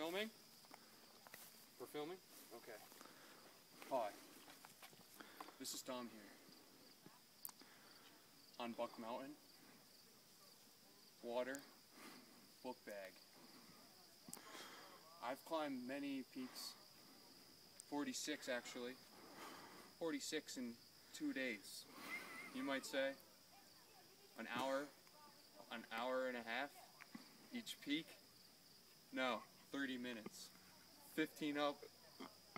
filming? We're filming? Okay. Hi. This is Dom here. On Buck Mountain. Water. Book bag. I've climbed many peaks. 46 actually. 46 in 2 days. You might say an hour and a half each peak. No, 30 minutes. 15 up,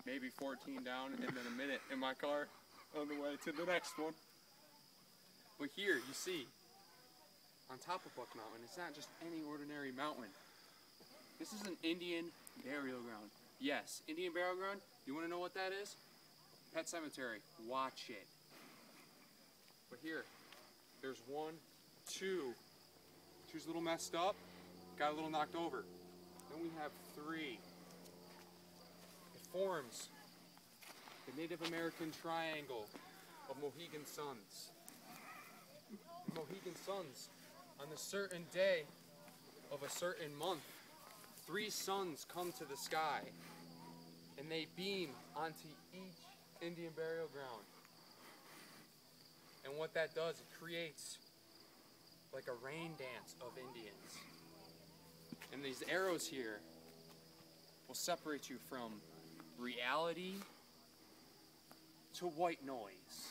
maybe 14 down, and then a minute in my car on the way to the next one. But here, you see, on top of Buck Mountain, it's not just any ordinary mountain. This is an Indian burial ground. Yes, Indian burial ground. You want to know what that is? Pet cemetery. Watch it. But here, there's one, two. Two's a little messed up. Got a little knocked over. Then we have three. It forms the Native American triangle of Mohegan suns. And Mohegan suns, on a certain day of a certain month, three suns come to the sky, and they beam onto each Indian burial ground. And what that does, it creates like a rain dance of Indians. And these arrows here will separate you from reality to white noise.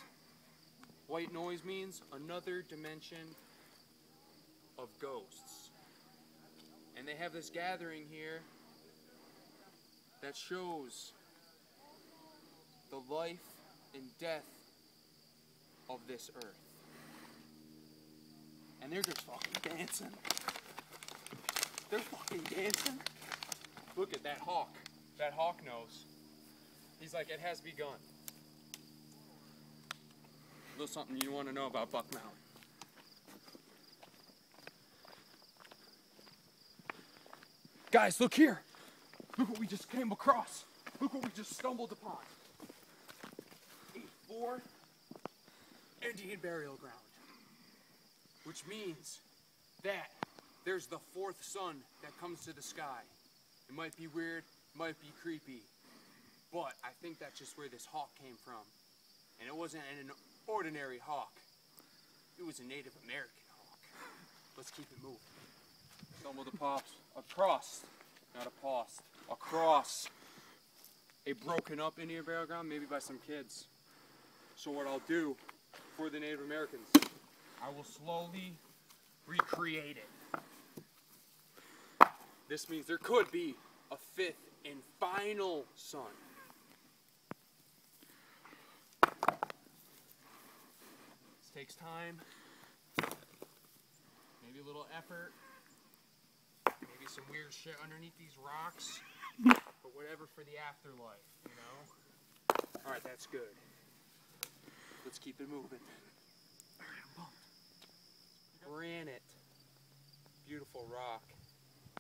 White noise means another dimension of ghosts. And they have this gathering here that shows the life and death of this earth. And they're just fucking dancing. They're fucking dancing. Look at that hawk. That hawk knows. He's like, it has begun. A little something you want to know about Buck Mountain. Guys, look here. Look what we just came across. Look what we just stumbled upon. 8-4 Indian burial ground. Which means that there's the fourth sun that comes to the sky. It might be weird, might be creepy, but I think that's just where this hawk came from. And it wasn't an ordinary hawk. It was a Native American hawk. Let's keep it moving. Stumbled across a broken up Indian burial ground, maybe by some kids. So what I'll do for the Native Americans, I will slowly recreate it. This means there could be a fifth and final sun. This takes time, maybe a little effort, maybe some weird shit underneath these rocks, but whatever for the afterlife, you know? All right, that's good. Let's keep it moving. Granite, beautiful rock.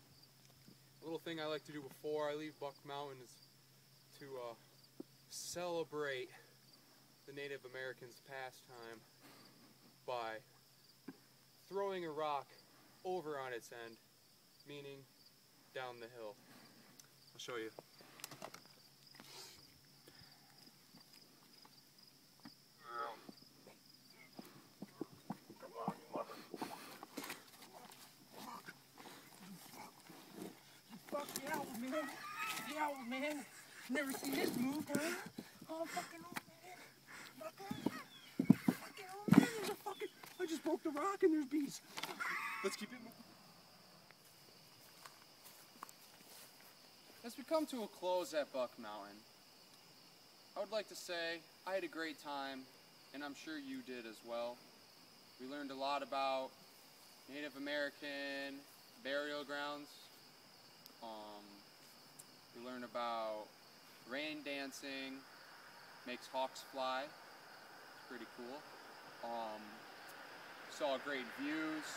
A little thing I like to do before I leave Buck Mountain is to celebrate the Native Americans' pastime by throwing a rock over on its end, meaning down the hill. I'll show you. Yeah, old man. Never seen this move, huh? Oh, fucking old man. Fucking old man. There's a fucking... I just broke the rock and there's bees. Let's keep it moving. As we come to a close at Buck Mountain, I would like to say I had a great time, and I'm sure you did as well. We learned a lot about Native American burial grounds. We learn about rain dancing, makes hawks fly. It's pretty cool. Saw great views.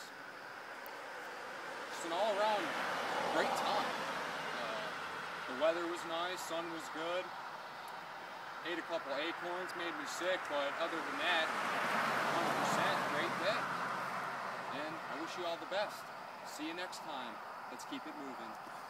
Just an all-around great time. The weather was nice, sun was good. Ate a couple acorns, made me sick, but other than that, 100% great day. And I wish you all the best. See you next time. Let's keep it moving.